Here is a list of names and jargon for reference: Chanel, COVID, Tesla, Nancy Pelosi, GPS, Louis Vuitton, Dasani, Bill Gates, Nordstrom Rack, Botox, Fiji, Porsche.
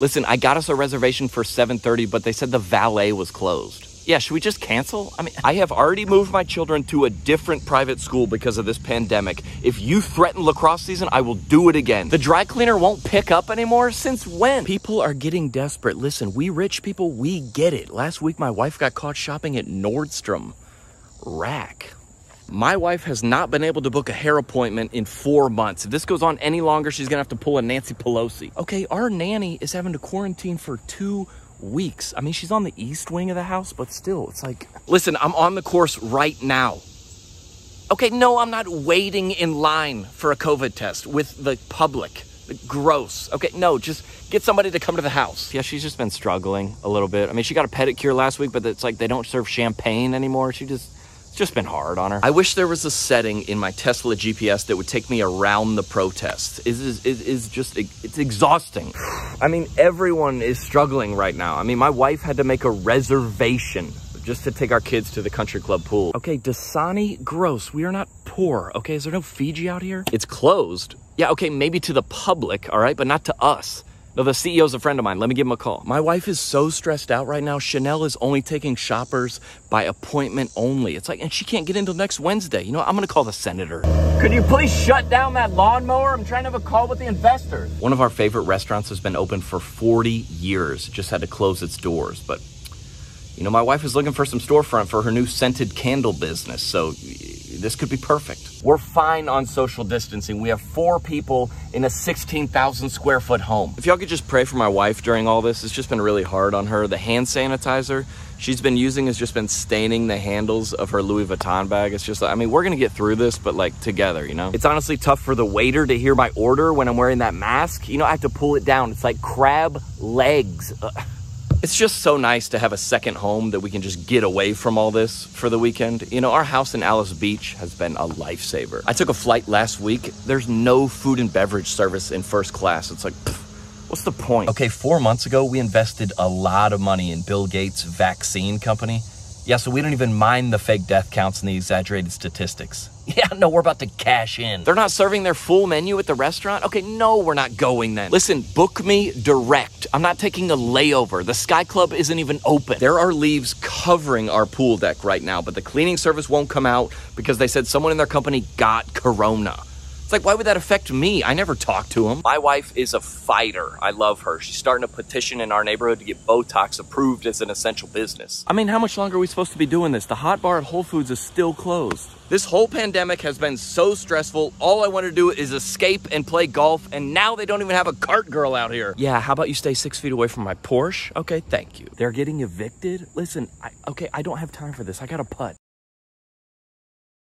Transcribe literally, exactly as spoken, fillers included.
Listen, I got us a reservation for seven thirty, but they said the valet was closed. Yeah, should we just cancel? I mean, I have already moved my children to a different private school because of this pandemic. If you threaten lacrosse season, I will do it again. The dry cleaner won't pick up anymore? Since when? People are getting desperate. Listen, we rich people, we get it. Last week, my wife got caught shopping at Nordstrom Rack. My wife has not been able to book a hair appointment in four months. If this goes on any longer, she's gonna have to pull a Nancy Pelosi. Okay, our nanny is having to quarantine for two weeks. I mean, she's on the east wing of the house, but still, it's like... Listen, I'm on the course right now. Okay, no, I'm not waiting in line for a COVID test with the public. Gross. Okay, no, just get somebody to come to the house. Yeah, she's just been struggling a little bit. I mean, she got a pedicure last week, but it's like they don't serve champagne anymore. She just... just been hard on her. I wish there was a setting in my Tesla G P S that would take me around the protests. It is, it is just, it's exhausting. I mean, everyone is struggling right now. I mean, my wife had to make a reservation just to take our kids to the country club pool. Okay, Dasani, gross. We are not poor, okay? Is there no Fiji out here? It's closed. Yeah, okay, maybe to the public, all right? But not to us. No, the C E O's a friend of mine. Let me give him a call. My wife is so stressed out right now. Chanel is only taking shoppers by appointment only. It's like, and she can't get in until next Wednesday. You know what? I'm going to call the senator. Could you please shut down that lawnmower? I'm trying to have a call with the investors. One of our favorite restaurants has been open for forty years. It just had to close its doors. But, you know, my wife is looking for some storefront for her new scented candle business. So... this could be perfect. We're fine on social distancing. We have four people in a sixteen thousand square foot home. If y'all could just pray for my wife during all this, it's just been really hard on her. The hand sanitizer she's been using has just been staining the handles of her Louis Vuitton bag. It's just, I mean, we're gonna get through this, but like together, you know? It's honestly tough for the waiter to hear my order when I'm wearing that mask. You know, I have to pull it down. It's like crab legs. Ugh. It's just so nice to have a second home that we can just get away from all this for the weekend. You know, our house in Alice Beach has been a lifesaver. I took a flight last week. There's no food and beverage service in first class. It's like, pfft, what's the point? Okay, four months ago, we invested a lot of money in Bill Gates' vaccine company. Yeah, so we don't even mind the fake death counts and the exaggerated statistics. Yeah, no, we're about to cash in. They're not serving their full menu at the restaurant? Okay, no, we're not going then. Listen, book me direct. I'm not taking a layover. The Sky Club isn't even open. There are leaves covering our pool deck right now, but the cleaning service won't come out because they said someone in their company got corona. It's like, why would that affect me? I never talked to him. My wife is a fighter. I love her. She's starting a petition in our neighborhood to get Botox approved as an essential business. I mean, how much longer are we supposed to be doing this? The hot bar at Whole Foods is still closed. This whole pandemic has been so stressful. All I want to do is escape and play golf, and now they don't even have a cart girl out here. Yeah, how about you stay six feet away from my Porsche? Okay, thank you. They're getting evicted? Listen, I, okay, I don't have time for this. I got to putt.